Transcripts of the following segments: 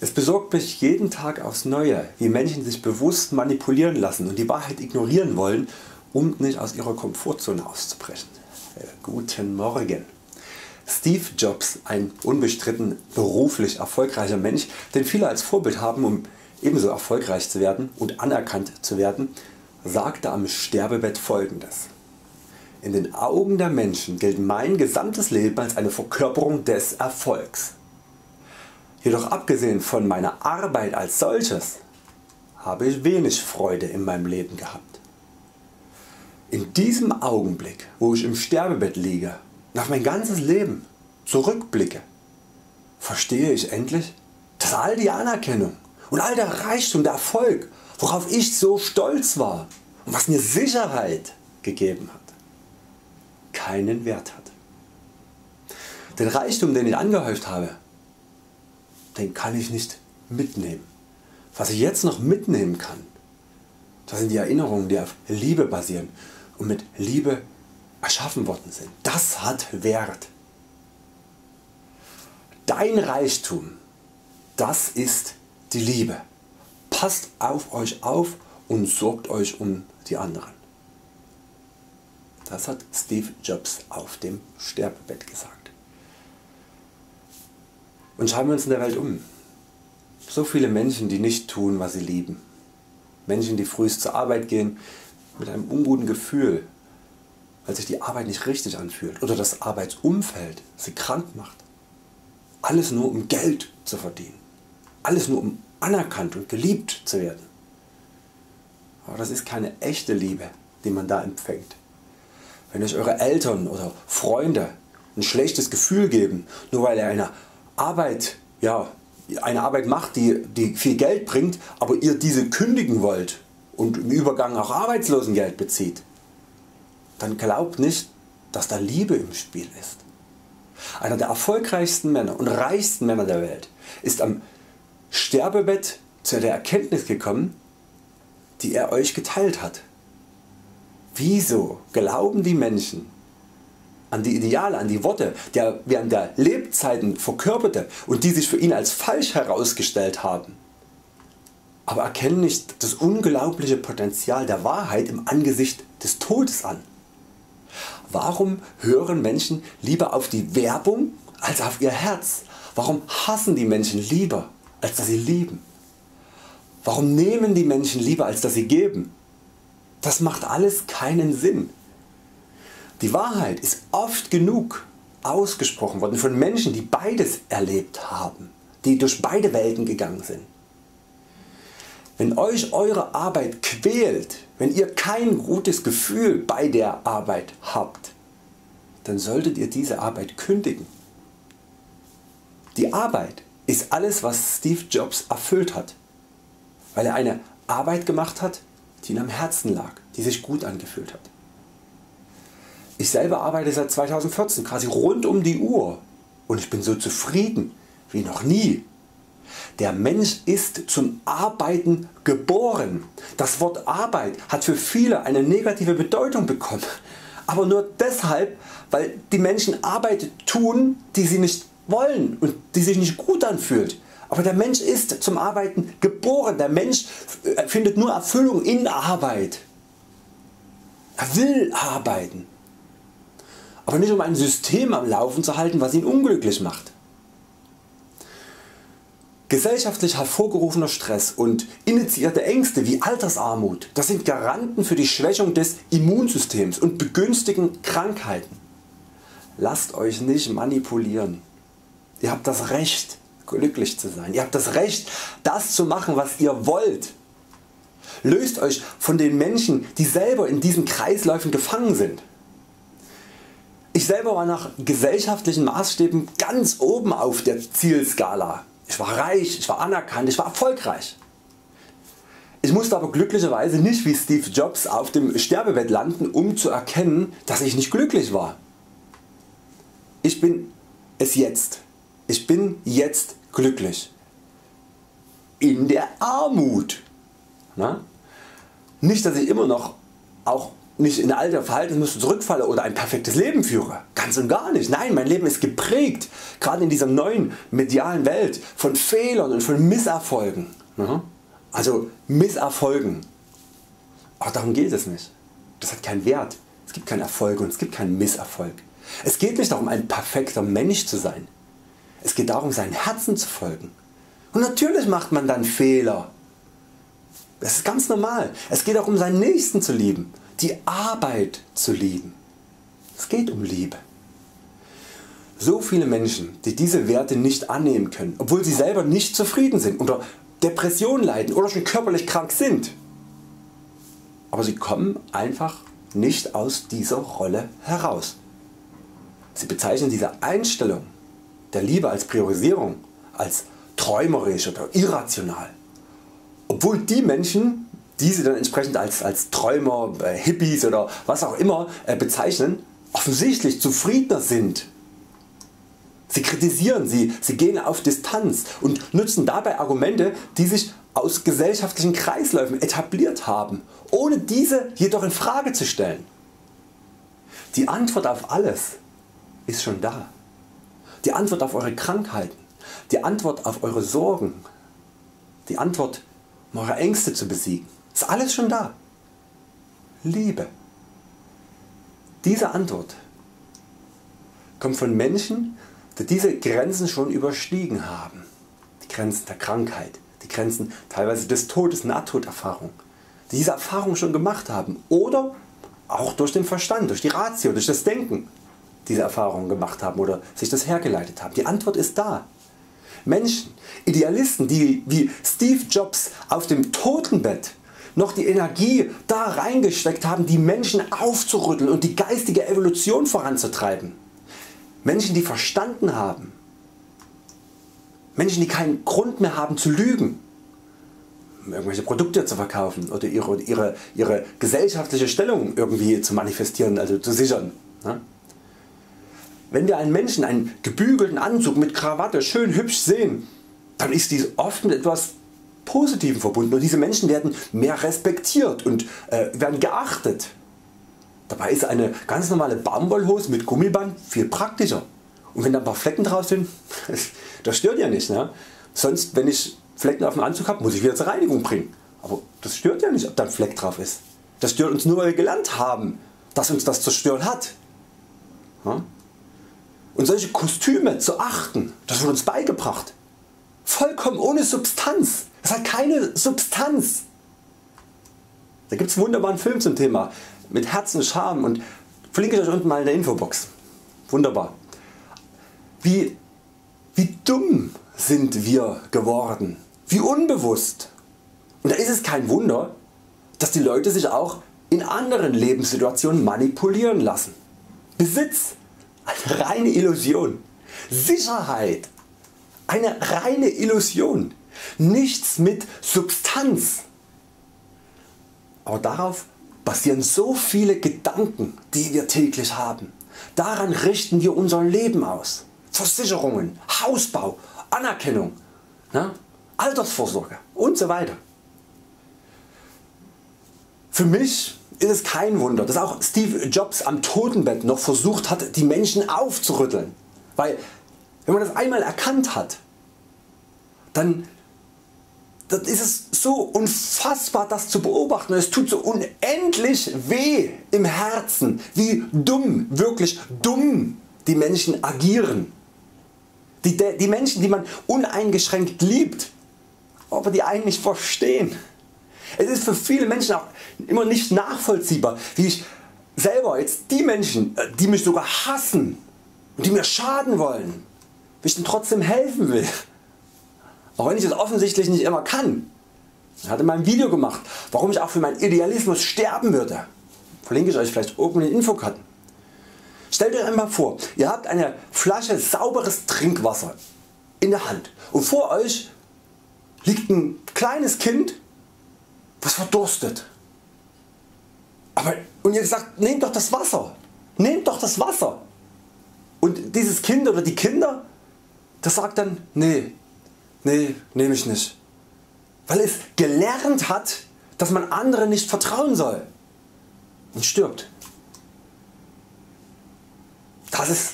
Es besorgt mich jeden Tag aufs Neue, wie Menschen sich bewusst manipulieren lassen und die Wahrheit ignorieren wollen, um nicht aus ihrer Komfortzone auszubrechen. Guten Morgen. Steve Jobs, ein unbestritten beruflich erfolgreicher Mensch, den viele als Vorbild haben, um ebenso erfolgreich zu werden und anerkannt zu werden, sagte am Sterbebett Folgendes: In den Augen der Menschen gilt mein gesamtes Leben als eine Verkörperung des Erfolgs. Jedoch abgesehen von meiner Arbeit als solches habe ich wenig Freude in meinem Leben gehabt. In diesem Augenblick, wo ich im Sterbebett liege und auf mein ganzes Leben zurückblicke, verstehe ich endlich, dass all die Anerkennung und all der Reichtum, der Erfolg, worauf ich so stolz war und was mir Sicherheit gegeben hat, keinen Wert hat. Den Reichtum, den ich angehäuft habe, den kann ich nicht mitnehmen. Was ich jetzt noch mitnehmen kann, das sind die Erinnerungen, die auf Liebe basieren und mit Liebe erschaffen worden sind. Das hat Wert. Dein Reichtum, das ist die Liebe. Passt auf euch auf und sorgt euch um die anderen. Das hat Steve Jobs auf dem Sterbebett gesagt. Und schauen wir uns in der Welt um. So viele Menschen, die nicht tun, was sie lieben. Menschen, die früh zur Arbeit gehen mit einem unguten Gefühl, weil sich die Arbeit nicht richtig anfühlt oder das Arbeitsumfeld sie krank macht. Alles nur um Geld zu verdienen. Alles nur um anerkannt und geliebt zu werden. Aber das ist keine echte Liebe, die man da empfängt. Wenn euch eure Eltern oder Freunde ein schlechtes Gefühl geben, nur weil ihr eine Arbeit macht, die viel Geld bringt, aber ihr diese kündigen wollt und im Übergang auch Arbeitslosengeld bezieht, dann glaubt nicht, dass da Liebe im Spiel ist. Einer der erfolgreichsten Männer und reichsten Männer der Welt ist am Sterbebett zu der Erkenntnis gekommen, die er euch geteilt hat. Wieso glauben die Menschen an die Ideale, an die Worte, die er während der Lebzeiten verkörperte und die sich für ihn als falsch herausgestellt haben, aber erkennen nicht das unglaubliche Potenzial der Wahrheit im Angesicht des Todes an? Warum hören Menschen lieber auf die Werbung als auf ihr Herz? Warum hassen die Menschen lieber, als dass sie lieben? Warum nehmen die Menschen lieber, als dass sie geben? Das macht alles keinen Sinn. Die Wahrheit ist oft genug ausgesprochen worden von Menschen, die beides erlebt haben, die durch beide Welten gegangen sind. Wenn euch eure Arbeit quält, wenn ihr kein gutes Gefühl bei der Arbeit habt, dann solltet ihr diese Arbeit kündigen. Die Arbeit ist alles, was Steve Jobs erfüllt hat, weil er eine Arbeit gemacht hat, die ihm am Herzen lag, die sich gut angefühlt hat. Ich selber arbeite seit 2014 quasi rund um die Uhr und ich bin so zufrieden wie noch nie. Der Mensch ist zum Arbeiten geboren. Das Wort Arbeit hat für viele eine negative Bedeutung bekommen, aber nur deshalb, weil die Menschen Arbeit tun, die sie nicht wollen und die sich nicht gut anfühlt. Aber der Mensch ist zum Arbeiten geboren. Der Mensch findet nur Erfüllung in Arbeit. Er will arbeiten. Aber nicht um ein System am Laufen zu halten, was ihn unglücklich macht. Gesellschaftlich hervorgerufener Stress und initiierte Ängste wie Altersarmut, das sind Garanten für die Schwächung des Immunsystems und begünstigen Krankheiten. Lasst euch nicht manipulieren. Ihr habt das Recht, glücklich zu sein. Ihr habt das Recht, das zu machen, was ihr wollt. Löst euch von den Menschen, die selber in diesen Kreisläufen gefangen sind. Ich selber war nach gesellschaftlichen Maßstäben ganz oben auf der Zielskala. Ich war reich, ich war anerkannt, ich war erfolgreich. Ich musste aber glücklicherweise nicht wie Steve Jobs auf dem Sterbebett landen, um zu erkennen, dass ich nicht glücklich war. Ich bin es jetzt. Ich bin jetzt glücklich. In der Armut. Nicht, dass ich immer noch auch nicht in alter Verhaltensmuster zurückfalle oder ein perfektes Leben führe. Ganz und gar nicht. Nein, mein Leben ist geprägt, gerade in dieser neuen medialen Welt, von Fehlern und von Misserfolgen. Also Misserfolgen. Auch darum geht es nicht. Das hat keinen Wert. Es gibt keinen Erfolg und es gibt keinen Misserfolg. Es geht nicht darum, ein perfekter Mensch zu sein. Es geht darum, seinem Herzen zu folgen. Und natürlich macht man dann Fehler. Das ist ganz normal. Es geht auch um seinen Nächsten zu lieben, die Arbeit zu lieben. Es geht um Liebe. So viele Menschen, die diese Werte nicht annehmen können, obwohl sie selber nicht zufrieden sind, unter Depressionen leiden oder schon körperlich krank sind. Aber sie kommen einfach nicht aus dieser Rolle heraus. Sie bezeichnen diese Einstellung der Liebe als Priorisierung, als träumerisch oder irrational. Obwohl die Menschen, die sie dann entsprechend als Träumer, Hippies oder was auch immer bezeichnen, offensichtlich zufriedener sind. Sie kritisieren sie, sie gehen auf Distanz und nutzen dabei Argumente, die sich aus gesellschaftlichen Kreisläufen etabliert haben, ohne diese jedoch in Frage zu stellen. Die Antwort auf alles ist schon da. Die Antwort auf eure Krankheiten, die Antwort auf eure Sorgen, die Antwort um eure Ängste zu besiegen, ist alles schon da. Liebe. Diese Antwort kommt von Menschen, die diese Grenzen schon überstiegen haben. Die Grenzen der Krankheit, die Grenzen teilweise des Todes, Nahtoderfahrung, die diese Erfahrung schon gemacht haben oder auch durch den Verstand, durch die Ratio, durch das Denken diese Erfahrungen gemacht haben oder sich das hergeleitet haben. Die Antwort ist da. Menschen, Idealisten, die wie Steve Jobs auf dem Totenbett noch die Energie da reingesteckt haben, die Menschen aufzurütteln und die geistige Evolution voranzutreiben. Menschen, die verstanden haben. Menschen, die keinen Grund mehr haben zu lügen, um irgendwelche Produkte zu verkaufen oder ihre gesellschaftliche Stellung irgendwie zu manifestieren, also zu sichern. Wenn wir einen Menschen, einen gebügelten Anzug mit Krawatte, schön hübsch sehen, dann ist dies oft mit etwas Positivem verbunden und diese Menschen werden mehr respektiert und werden geachtet. Dabei ist eine ganz normale Baumwollhose mit Gummiband viel praktischer. Und wenn da ein paar Flecken drauf sind, das stört ja nicht. Ne? Sonst, wenn ich Flecken auf dem Anzug habe, muss ich wieder zur Reinigung bringen. Aber das stört ja nicht, ob da ein Fleck drauf ist. Das stört uns nur, weil wir gelernt haben, dass uns das zerstört hat. Ja? Und solche Kostüme zu achten, das wird uns beigebracht. Vollkommen ohne Substanz. Es hat keine Substanz. Da gibt es einen wunderbaren Film zum Thema mit Herz und Charme und verlinke ich euch unten mal in der Infobox. Wunderbar. Wie dumm sind wir geworden. Wie unbewusst. Und da ist es kein Wunder, dass die Leute sich auch in anderen Lebenssituationen manipulieren lassen. Besitz. Eine reine Illusion. Sicherheit. Eine reine Illusion. Nichts mit Substanz. Aber darauf basieren so viele Gedanken, die wir täglich haben. Daran richten wir unser Leben aus. Versicherungen, Hausbau, Anerkennung, Altersvorsorge und so weiter. Für mich ist es kein Wunder, dass auch Steve Jobs am Totenbett noch versucht hat, die Menschen aufzurütteln, weil wenn man das einmal erkannt hat, dann ist es so unfassbar, das zu beobachten, und es tut so unendlich weh im Herzen, wie dumm, wirklich dumm die Menschen agieren. Die Menschen, die man uneingeschränkt liebt, aber die einen nicht verstehen. Es ist für viele Menschen auch immer nicht nachvollziehbar, wie ich selber jetzt die Menschen, die mich sogar hassen und die mir schaden wollen, wie ich ihnen trotzdem helfen will. Auch wenn ich das offensichtlich nicht immer kann. Ich hatte mal ein Video gemacht, warum ich auch für meinen Idealismus sterben würde. Verlinke ich euch vielleicht oben in den Infokarten. Stellt euch einmal vor, ihr habt eine Flasche sauberes Trinkwasser in der Hand und vor euch liegt ein kleines Kind, was verdurstet. Und ihr sagt, nehmt doch das Wasser. Nehmt doch das Wasser. Und dieses Kind oder die Kinder, das sagt dann, nee, nehme ich nicht. Weil es gelernt hat, dass man anderen nicht vertrauen soll. und stirbt. Das ist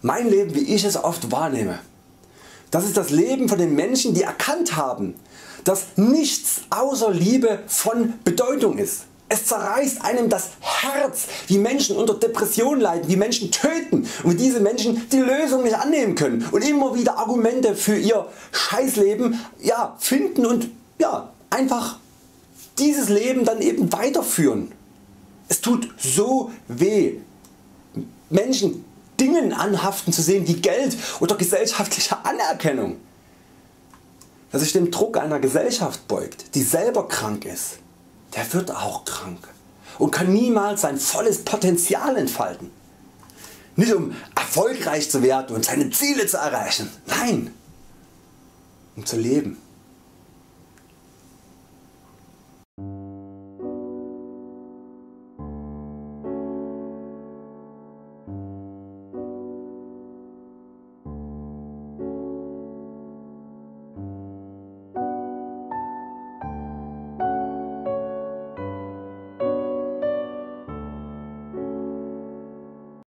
mein Leben, wie ich es oft wahrnehme. Das ist das Leben von den Menschen, die erkannt haben, dass nichts außer Liebe von Bedeutung ist. Es zerreißt einem das Herz, wie Menschen unter Depressionen leiden, wie Menschen töten und diese Menschen die Lösung nicht annehmen können und immer wieder Argumente für ihr Scheißleben finden und einfach dieses Leben dann eben weiterführen. Es tut so weh, Menschen Dingen anhaften zu sehen wie Geld oder gesellschaftliche Anerkennung, dass sich dem Druck einer Gesellschaft beugt, die selber krank ist. Der wird auch krank und kann niemals sein volles Potenzial entfalten. Nicht um erfolgreich zu werden und seine Ziele zu erreichen, nein, um zu leben.